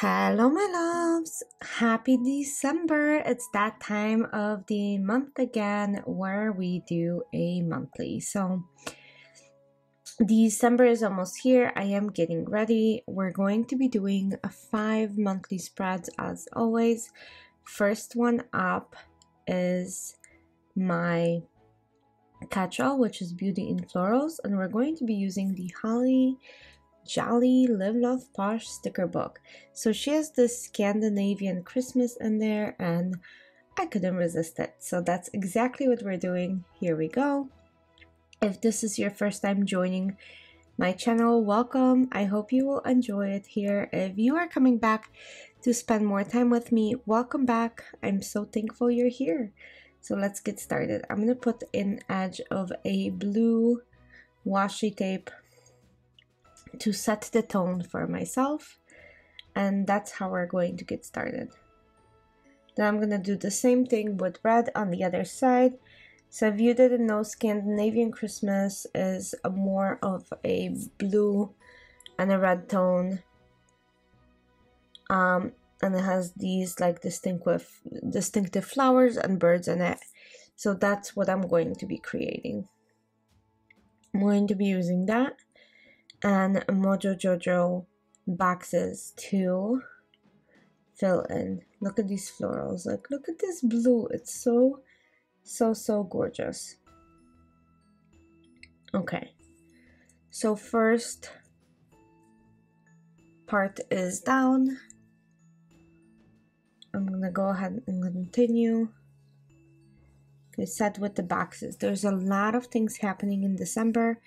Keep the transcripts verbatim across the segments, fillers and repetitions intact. Hello my loves, happy December. It's that time of the month again where we do a monthly. So December is almost here. I am getting ready. We're going to be doing five monthly spreads as always. First one up is my catch-all, which is Beauty in Florals, and we're going to be using the Holly Jolly Live Love Posh sticker book. So she has this Scandinavian Christmas in there and I couldn't resist it. So that's exactly what we're doing. Here we go. If this is your first time joining my channel, welcome. I hope you will enjoy it here. If you are coming back to spend more time with me, welcome back. I'm so thankful you're here. So let's get started. I'm going to put an edge of a blue washi tape to set the tone for myself, and that's how we're going to get started. Then I'm going to do the same thing with red on the other side. So if you didn't know, Scandinavian Christmas is a more of a blue and a red tone, um, and it has these like distinctive distinctive flowers and birds in it. So that's what I'm going to be creating. I'm going to be using that and Mojo Jojo boxes to fill in. Look at these florals, like look at this blue, it's so so so gorgeous. Okay, so first part is down. I'm gonna go ahead and continue. Okay, set with the boxes. There's a lot of things happening in December.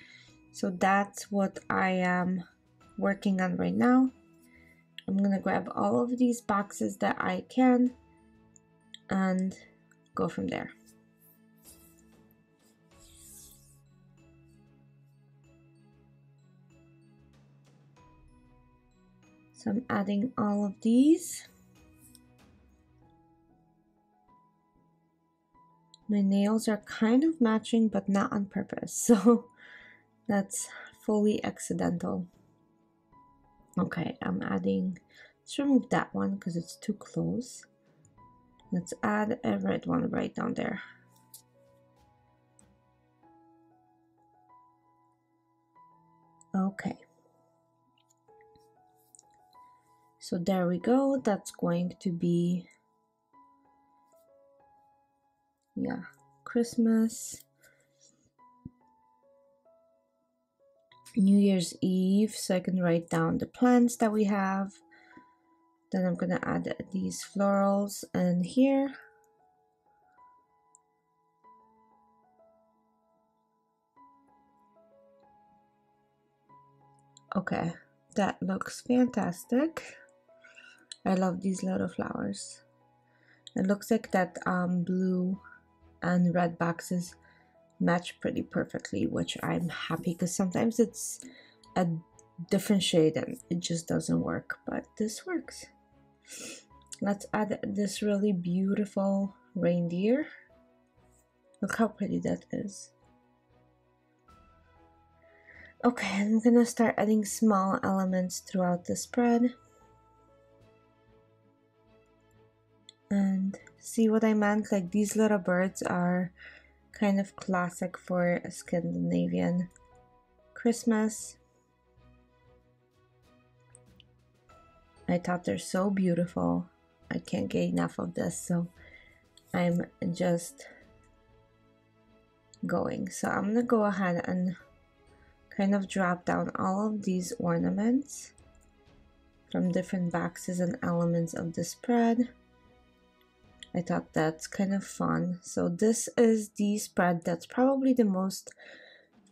So that's what I am working on right now. I'm gonna grab all of these boxes that I can and go from there. So I'm adding all of these. My nails are kind of matching, but not on purpose. So that's fully accidental. Okay, I'm adding, let's remove that one because it's too close. Let's add a red one right down there. Okay. So there we go. That's going to be, yeah, Christmas. New Year's Eve, so I can write down the plans that we have. Then I'm gonna add these florals in here. Okay, that looks fantastic. I love these little flowers. It looks like that um, blue and red boxes match pretty perfectly, which I'm happy, because sometimes it's a different shade and it just doesn't work, but this works. Let's add this really beautiful reindeer. Look how pretty that is. Okay, I'm gonna start adding small elements throughout the spread and see what I meant. Like these little birds are kind of classic for a Scandinavian Christmas. I thought they're so beautiful. I can't get enough of this, so I'm just going. So I'm gonna go ahead and kind of drop down all of these ornaments from different boxes and elements of the spread. I thought that's kind of fun. So this is the spread that's probably the most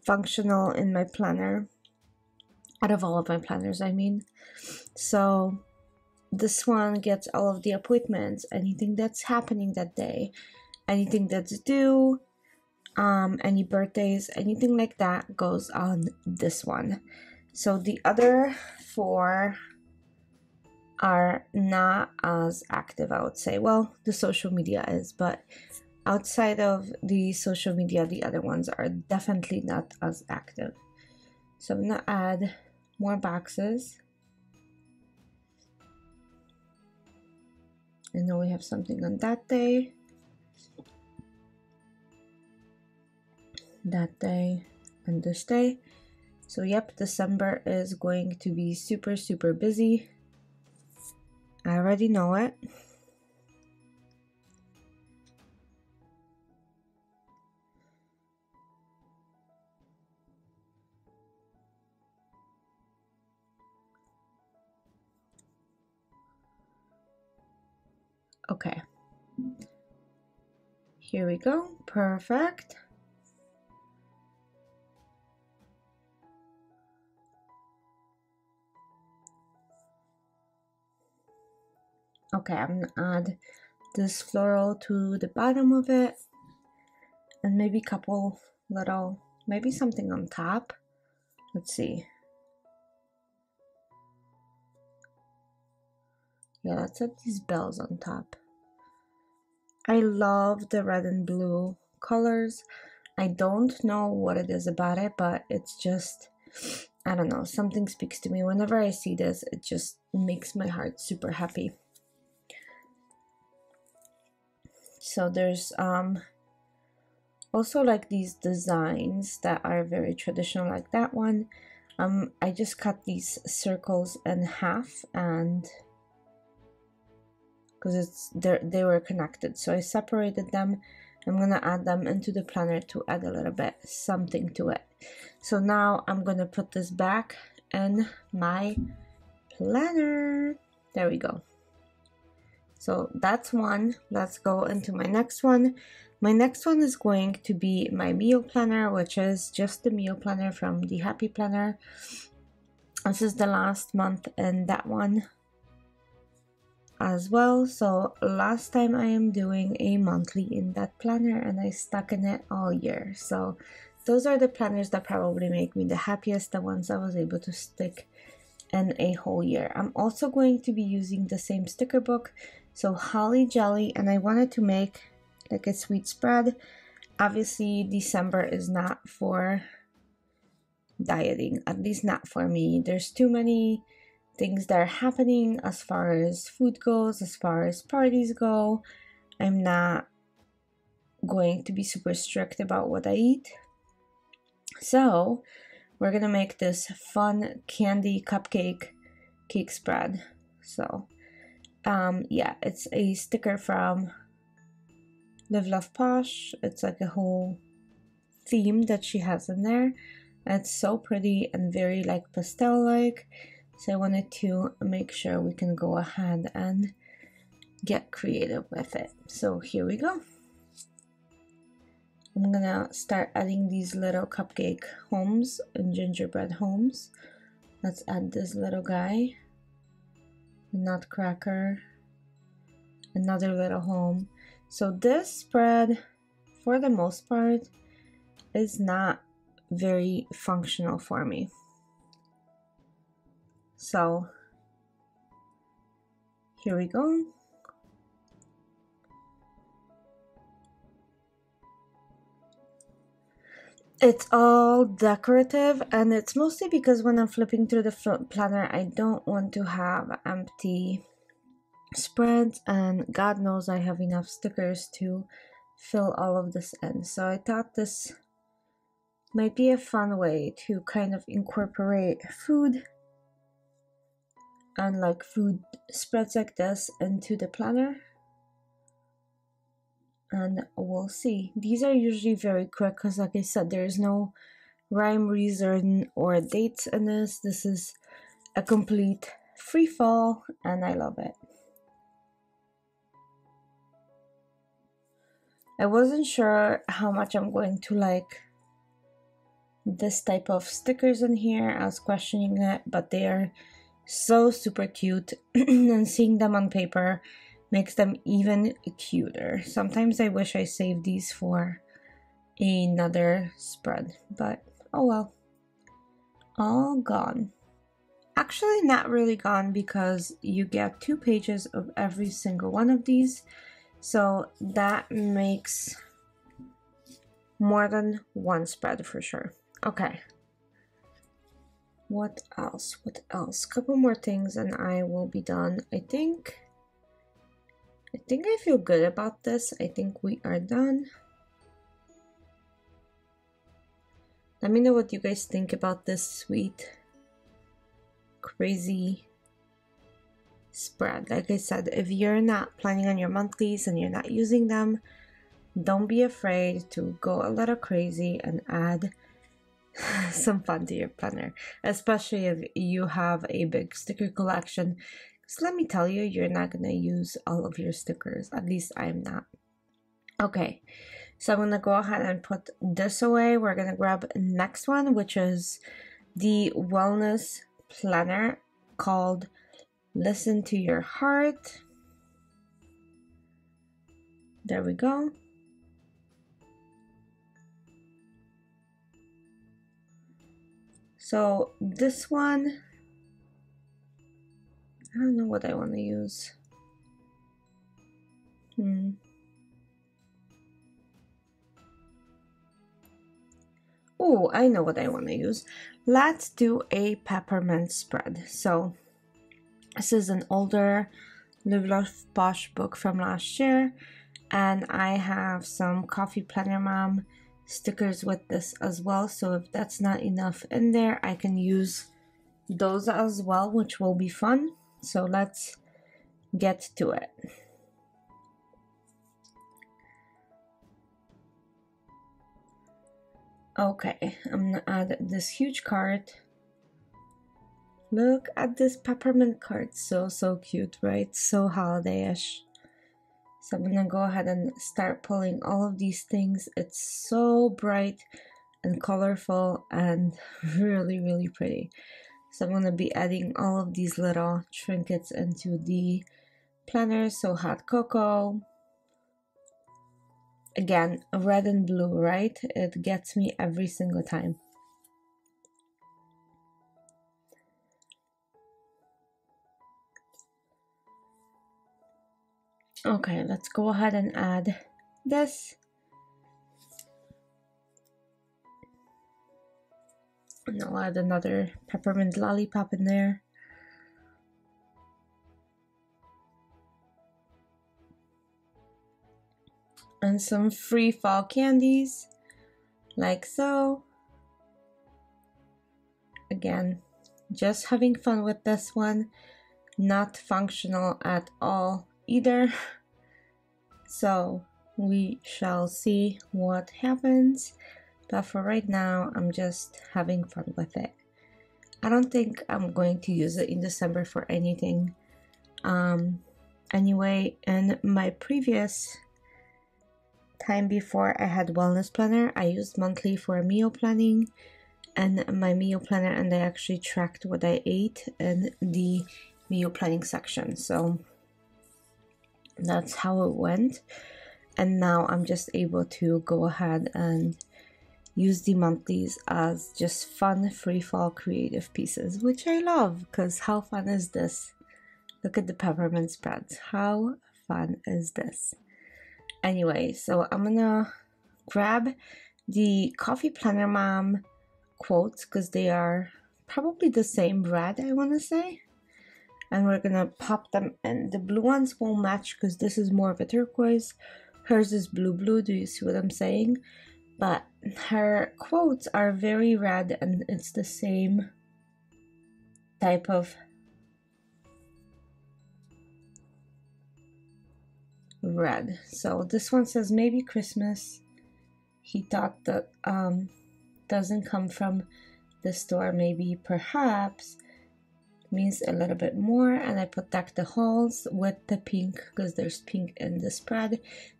functional in my planner, out of all of my planners, I mean. So this one gets all of the appointments, anything that's happening that day, anything that's due, um, any birthdays, anything like that goes on this one. So the other four are not as active, I would say. Well, the social media is, but outside of the social media, the other ones are definitely not as active. So I'm gonna add more boxes. And then we have something on that day, that day, and this day. So yep, December is going to be super, super busy. I already know it. Okay, here we go, perfect. Okay, I'm gonna add this floral to the bottom of it, and maybe a couple little, maybe something on top. Let's see. Yeah, let's have these bells on top. I love the red and blue colors. I don't know what it is about it, but it's just, I don't know, something speaks to me. Whenever I see this, it just makes my heart super happy. So there's um, also like these designs that are very traditional, like that one. Um, I just cut these circles in half, and because it's they they were connected, so I separated them. I'm gonna add them into the planner to add a little bit something to it. So now I'm gonna put this back in my planner. There we go. So that's one. Let's go into my next one. My next one is going to be my meal planner, which is just the meal planner from the Happy Planner. This is the last month in that one as well. So last time I am doing a monthly in that planner, and I stuck in it all year. So those are the planners that probably make me the happiest, the ones I was able to stick in a whole year. I'm also going to be using the same sticker book, so Holly Jolly, and I wanted to make like a sweet spread. Obviously December is not for dieting, at least not for me. There's too many things that are happening as far as food goes, as far as parties go. I'm not going to be super strict about what I eat. So we're gonna make this fun candy cupcake cake spread. So um, yeah, it's a sticker from Live Love Posh. It's like a whole theme that she has in there. It's so pretty and very like pastel-like. So I wanted to make sure we can go ahead and get creative with it. So here we go. I'm gonna start adding these little cupcake homes and gingerbread homes. Let's add this little guy, nutcracker, another little home. So this spread, for the most part, is not very functional for me. So here we go. It's all decorative, and it's mostly because when I'm flipping through the planner, I don't want to have empty spreads, and God knows I have enough stickers to fill all of this in. So I thought this might be a fun way to kind of incorporate food and like food spreads like this into the planner, and we'll see. These are usually very quick because, like I said, there is no rhyme, reason, or dates in this. This is a complete free fall, and I love it. I wasn't sure how much I'm going to like this type of stickers in here. I was questioning it, but they are so super cute and seeing them on paper makes them even cuter. Sometimes I wish I saved these for another spread, but oh well. All gone. Actually not really gone, because you get two pages of every single one of these, so that makes more than one spread for sure. Okay. What else? What else? Couple more things and I will be done, I think. I think I feel good about this. I think we are done. Let me know what you guys think about this sweet, crazy spread. Like I said, if you're not planning on your monthlies and you're not using them, don't be afraid to go a little crazy and add some fun to your planner, especially if you have a big sticker collection, because let me tell you, you're not gonna use all of your stickers. At least I'm not. Okay, so I'm gonna go ahead and put this away. We're gonna grab next one, which is the wellness planner called Listen to Your Heart. There we go. So this one, I don't know what I want to use. Hmm. Oh, I know what I want to use. Let's do a peppermint spread. So this is an older Live Love Posh book from last year, and I have some Coffee Planner Mom stickers with this as well, so if that's not enough in there, I can use those as well, which will be fun. So let's get to it. Okay, I'm gonna add this huge card. Look at this peppermint card, so so cute, right? So holiday-ish. So I'm gonna go ahead and start pulling all of these things. It's so bright and colorful and really, really pretty. So I'm gonna be adding all of these little trinkets into the planner. So hot cocoa. Again, red and blue, right? It gets me every single time. Okay, let's go ahead and add this. And I'll add another peppermint lollipop in there. And some free fall candies, like so. Again, just having fun with this one. Not functional at all either, so we shall see what happens, but for right now I'm just having fun with it. I don't think I'm going to use it in December for anything um anyway. In my previous time before I had wellness planner, I used monthly for meal planning and my meal planner, and I actually tracked what I ate in the meal planning section, so that's how it went. And now I'm just able to go ahead and use the monthlies as just fun free fall creative pieces, which I love, because how fun is this? Look at the peppermint spreads, how fun is this? Anyway, so I'm gonna grab the Coffee Planner Mom quotes, because they are probably the same brand, I want to say. And we're gonna pop them in. The blue ones won't match because this is more of a turquoise. Hers is blue blue, do you see what I'm saying? But her quotes are very red, and it's the same type of red. So this one says, "Maybe Christmas he thought that um, doesn't come from the store, maybe perhaps means a little bit more," and I protect the holes with the pink because there's pink in the spread.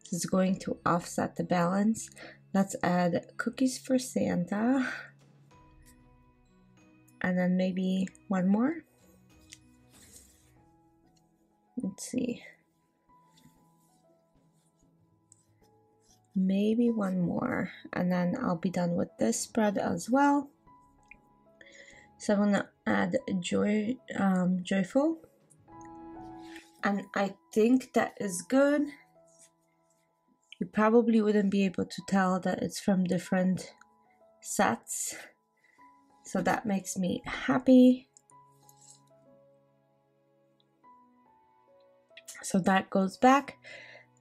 This is going to offset the balance. Let's add cookies for Santa, and then maybe one more. Let's see, maybe one more, and then I'll be done with this spread as well. So I'm gonna add joy, um, joyful, and I think that is good. You probably wouldn't be able to tell that it's from different sets, so that makes me happy. So that goes back.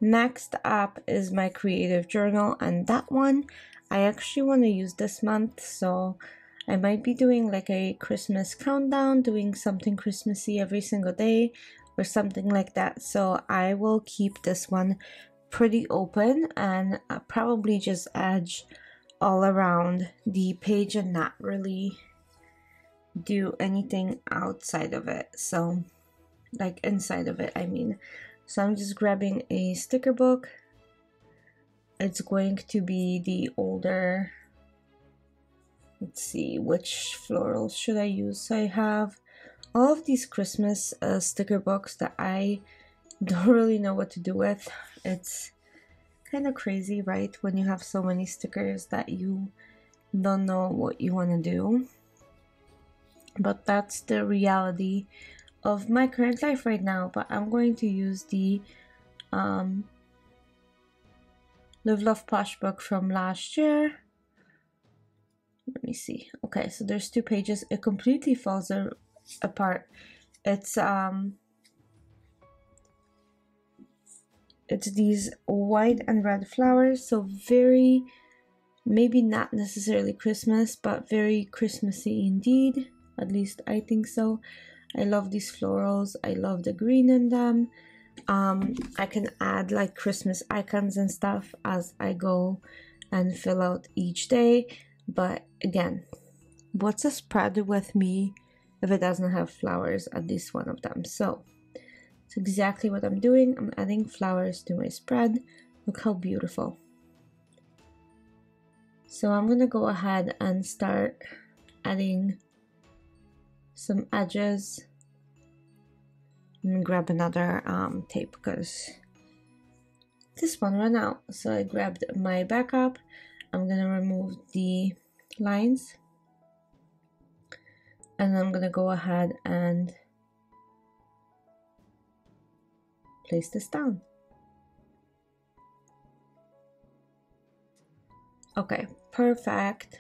Next up is my creative journal, and that one I actually want to use this month, so I might be doing like a Christmas countdown, doing something Christmassy every single day or something like that. So I will keep this one pretty open and I'll probably just edge all around the page and not really do anything outside of it, so like inside of it I mean. So I'm just grabbing a sticker book. It's going to be the older, let's see, which florals should I use? So I have all of these Christmas uh, sticker books that I don't really know what to do with. It's kind of crazy, right? When you have so many stickers that you don't know what you want to do. But that's the reality of my current life right now. But I'm going to use the um, Live Love Posh book from last year. Let me see. Okay, so there's two pages. It completely falls apart. It's um, it's these white and red flowers. So very, maybe not necessarily Christmas, but very Christmassy indeed. At least I think so. I love these florals. I love the green in them. Um, I can add like Christmas icons and stuff as I go and fill out each day. But again, what's a spread with me if it doesn't have flowers at least one of them? So it's exactly what I'm doing. I'm adding flowers to my spread. Look how beautiful. So I'm gonna go ahead and start adding some edges. I'm gonna grab another um, tape because this one ran out. So I grabbed my backup. I'm gonna remove the lines and I'm gonna go ahead and place this down. Okay, perfect.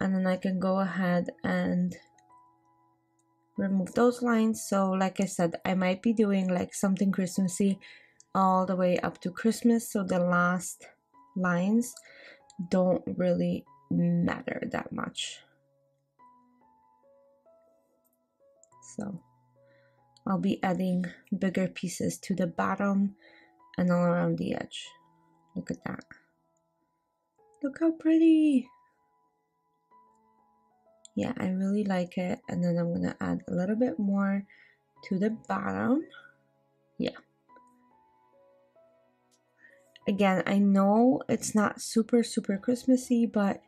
And then I can go ahead and remove those lines. So like I said, I might be doing like something Christmassy all the way up to Christmas, so the last lines don't really matter that much. So I'll be adding bigger pieces to the bottom and all around the edge. Look at that. Look how pretty. Yeah, I really like it. And then I'm gonna add a little bit more to the bottom. Yeah. Again, I know it's not super, super Christmassy, but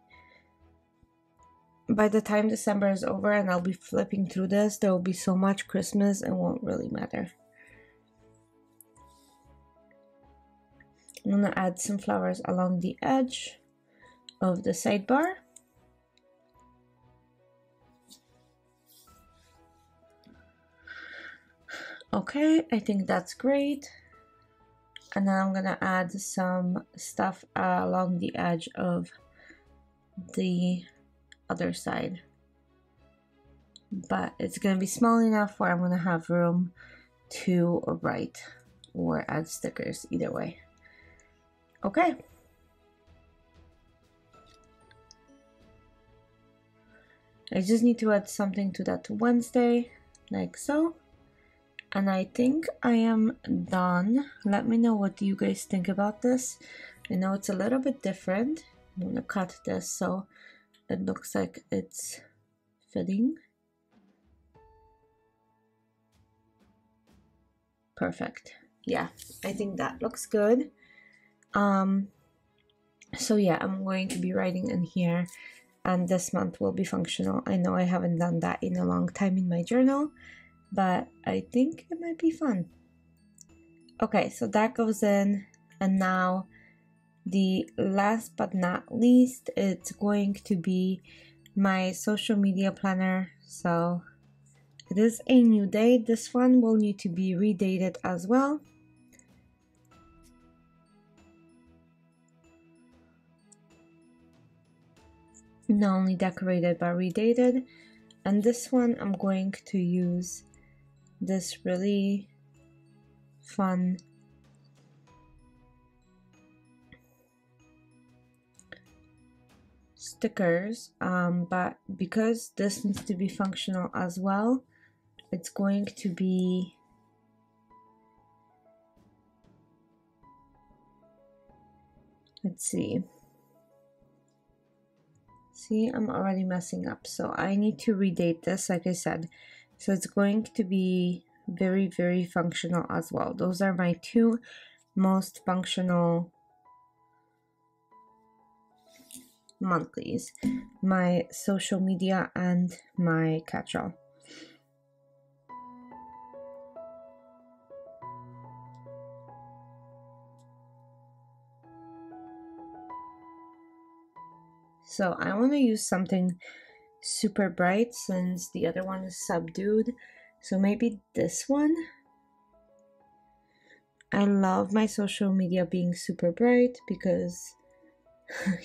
by the time December is over and I'll be flipping through this, there will be so much Christmas, it won't really matter. I'm gonna add some flowers along the edge of the sidebar. Okay, I think that's great. And then I'm gonna add some stuff uh, along the edge of the other side. But it's gonna be small enough where I'm gonna have room to write or add stickers either way. Okay. I just need to add something to that Wednesday, like so. And I think I am done. Let me know what you guys think about this. I know it's a little bit different. I'm gonna cut this so it looks like it's fitting. Perfect. Yeah, I think that looks good. Um, so yeah, I'm going to be writing in here, and this month will be functional. I know I haven't done that in a long time in my journal, but I think it might be fun. Okay, so that goes in, and now the last but not least, it's going to be my social media planner. So it is a new day. This one will need to be redated as well. Not only decorated but redated. And this one I'm going to use this really fun. Stickers, um, but because this needs to be functional as well, it's going to be let's see see I'm already messing up, so I need to redate this, like I said. So it's going to be very very functional as well. Those are my two most functional monthlies, my social media and my catch-all. So I want to use something super bright since the other one is subdued. So maybe this one. I love my social media being super bright because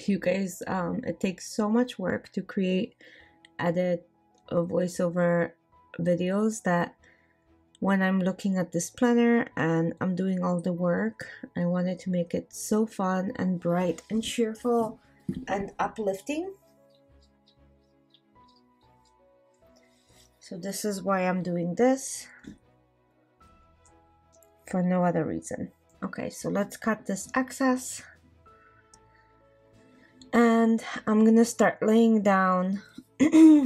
you guys, um, it takes so much work to create, edit, or voiceover videos that when I'm looking at this planner and I'm doing all the work, I wanted to make it so fun and bright and cheerful and uplifting. So this is why I'm doing this, for no other reason. Okay, so let's cut this excess. And I'm gonna start laying down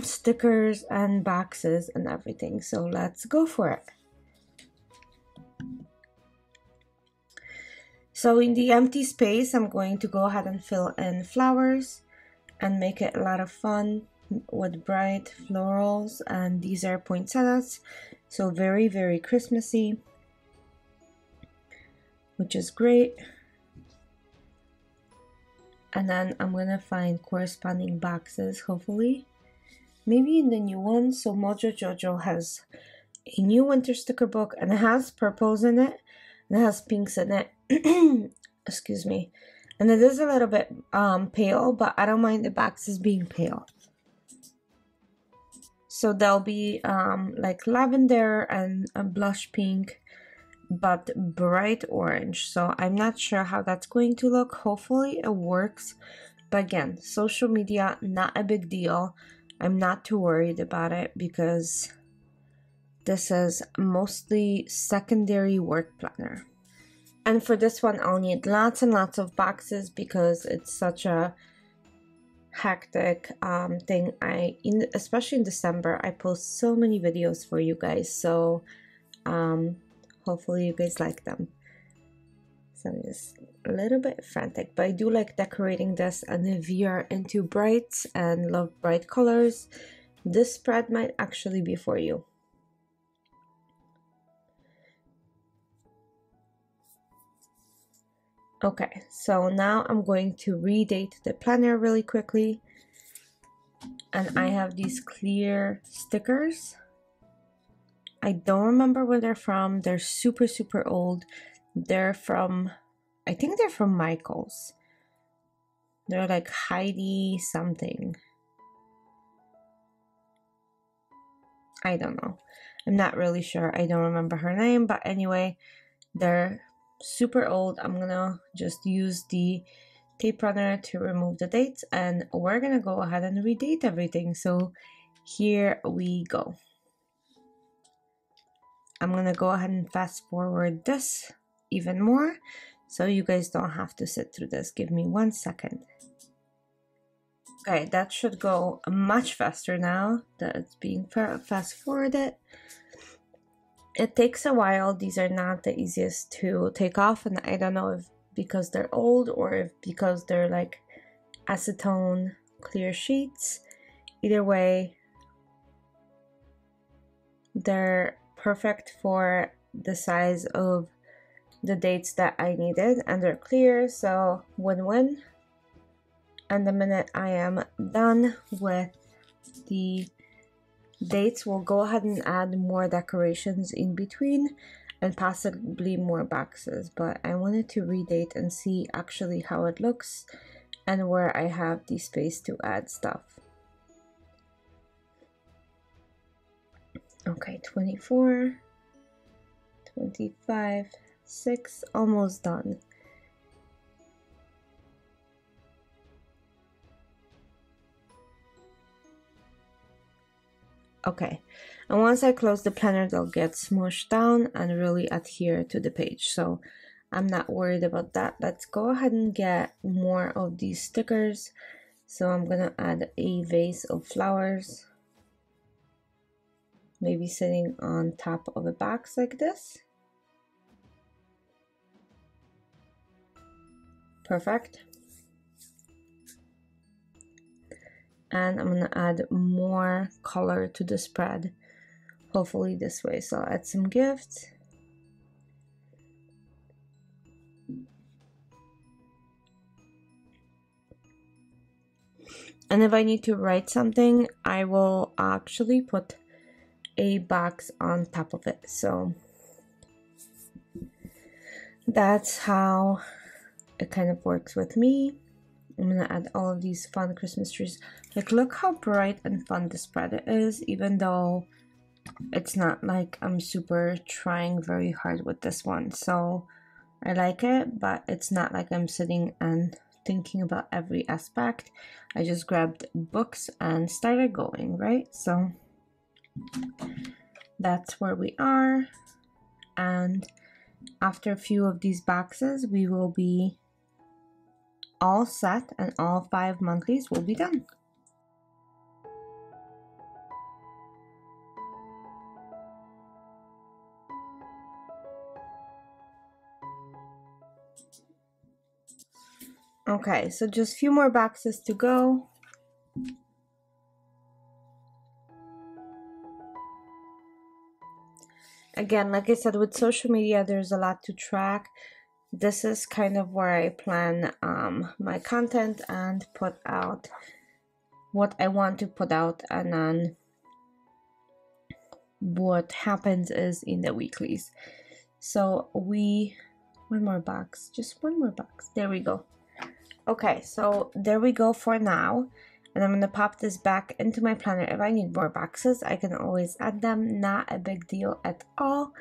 stickers and boxes and everything. So let's go for it. So in the empty space, I'm going to go ahead and fill in flowers and make it a lot of fun with bright florals. And these are poinsettias, so very, very Christmassy, which is great. And then I'm gonna find corresponding boxes, hopefully. Maybe in the new one. So Mojo Jojo has a new winter sticker book and it has purples in it and it has pinks in it. Excuse me. And it is a little bit um, pale, but I don't mind the boxes being pale. So they'll be um, like lavender and a blush pink, but bright orange. So I'm not sure how that's going to look. Hopefully it works, but again, social media, not a big deal. I'm not too worried about it because this is mostly secondary work planner. And for this one, I'll need lots and lots of boxes because it's such a hectic um, thing. I in especially in December, I post so many videos for you guys, so um hopefully you guys like them. So I'm just a little bit frantic, but I do like decorating this. And if you are into brights and love bright colors, this spread might actually be for you. Okay, so now I'm going to redate the planner really quickly. And I have these clear stickers. I don't remember where they're from. They're super, super old. They're from, I think they're from Michael's. They're like Heidi something. I don't know. I'm not really sure. I don't remember her name. But anyway, they're super old. I'm gonna just use the tape runner to remove the dates. And we're gonna go ahead and redate everything. So here we go. I'm gonna go ahead and fast forward this even more so you guys don't have to sit through this. Give me one second. Okay, that should go much faster now that it's being fast forwarded. It takes a while. These are not the easiest to take off, and I don't know if because they're old or if because they're like acetone clear sheets. Either way, they're perfect for the size of the dates that I needed, and they're clear, so win-win. And the minute I am done with the dates, we'll go ahead and add more decorations in between and possibly more boxes, but I wanted to redate and see actually how it looks and where I have the space to add stuff. Okay, twenty-four, twenty-five, six, almost done. Okay, and once I close the planner, they'll get smooshed down and really adhere to the page, so I'm not worried about that. Let's go ahead and get more of these stickers. So I'm gonna add a vase of flowers, maybe sitting on top of a box like this. Perfect. And I'm gonna add more color to the spread, hopefully this way. So I'll add some gifts. And if I need to write something, I will actually put a box on top of it. So that's how it kind of works with me. I'm gonna add all of these fun Christmas trees. Like, look how bright and fun the spread is, even though it's not like I'm super trying very hard with this one. So I like it, but it's not like I'm sitting and thinking about every aspect. I just grabbed books and started going, right? So that's where we are. And after a few of these boxes, we will be all set and all five monthlies will be done. Okay, so just a few more boxes to go. Again, like I said, with social media, there's a lot to track. This is kind of where I plan um, my content and put out what I want to put out, and then what happens is in the weeklies. So we, one more box, just one more box. There we go. Okay, so there we go for now. And I'm gonna pop this back into my planner. If I need more boxes, I can always add them. Not a big deal at all.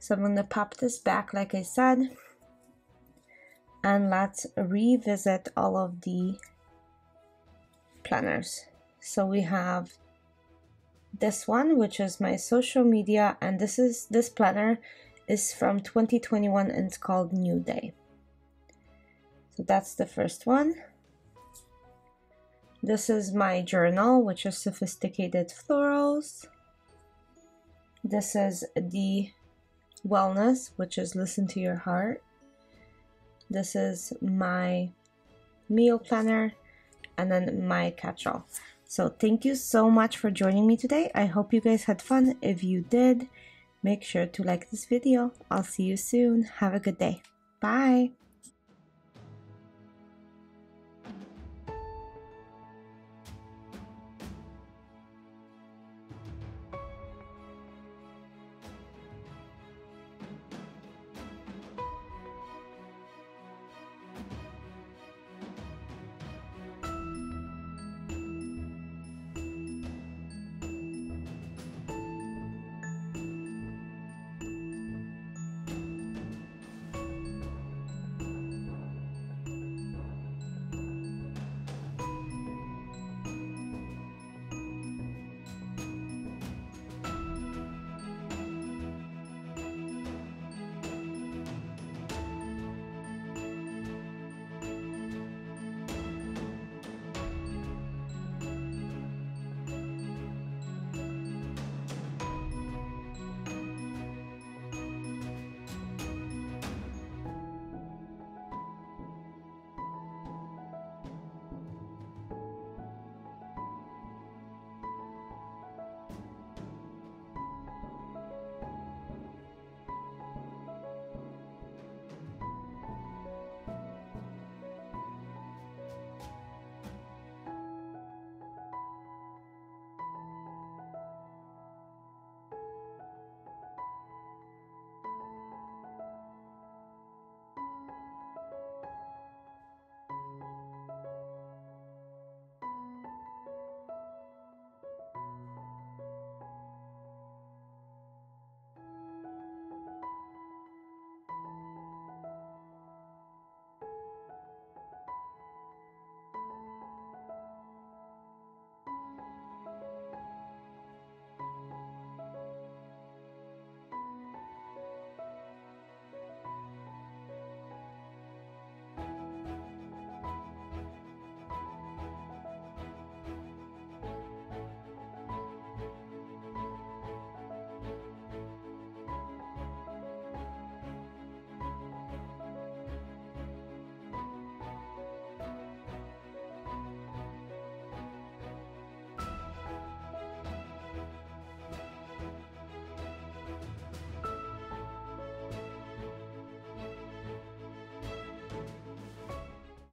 So I'm gonna pop this back, like I said. And let's revisit all of the planners. So we have this one, which is my social media, and this is this planner is from twenty twenty-one and it's called New Day. So that's the first one. This is my journal, which is Sophisticated Florals. This is the wellness, which is Listen to Your Heart. This is my meal planner, and then my catch-all. So thank you so much for joining me today. I hope you guys had fun. If you did, make sure to like this video. I'll see you soon. Have a good day. Bye.